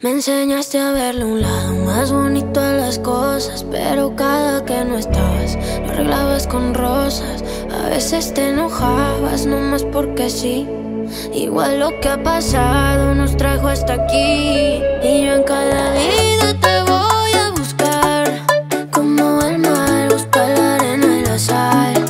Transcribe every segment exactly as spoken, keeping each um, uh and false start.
Me enseñaste a verle un lado más bonito a las cosas, pero cada que no estabas lo arreglabas con rosas. A veces te enojabas nomás porque sí. Igual lo que ha pasado nos trajo hasta aquí. Y yo en cada vida te voy a buscar, como el mar busca la arena y la sal.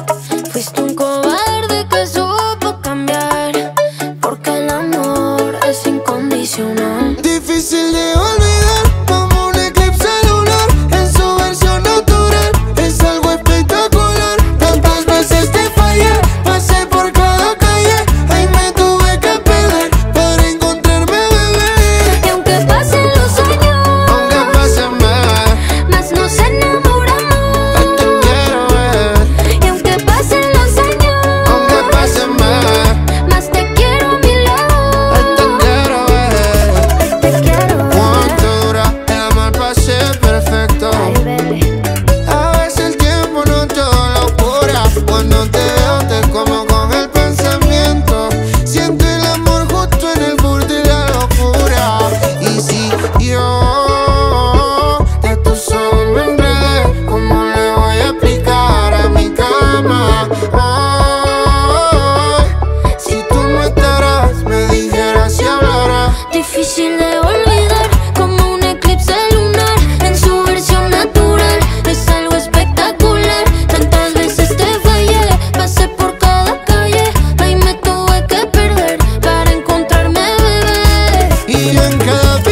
Fuiste un cobarde que supo cambiar, porque el amor es incondicional. Difícil de olvidar, como un eclipse lunar. En su versión natural es algo espectacular. Tantas veces te fallé, pasé por cada calle, ahí me tuve que perder para encontrarme, bebé. Y aunque pasen los años, aunque pasen más, más nos enamoramos. Ay, te quiero ver. Y aunque pasen los años, aunque pasen más, más te quiero a mi lado. Ay, te quiero ver. Perfecto. A veces el tiempo no todo lo cura. Cuando te veo te como con el pensamiento. Siento el amor justo en el borde de la locura. Y si yo de tu sol me enredé, ¿cómo le voy a explicar a mi cama? Oh, si tú no estarás, me dijeras y hablarás. Difícil de olvidar, como un eclipse lunar. En su versión natural es algo espectacular. Tantas veces te fallé, pasé por cada calle, ahí me tuve que perder para encontrarme, bebé. Y yo en cada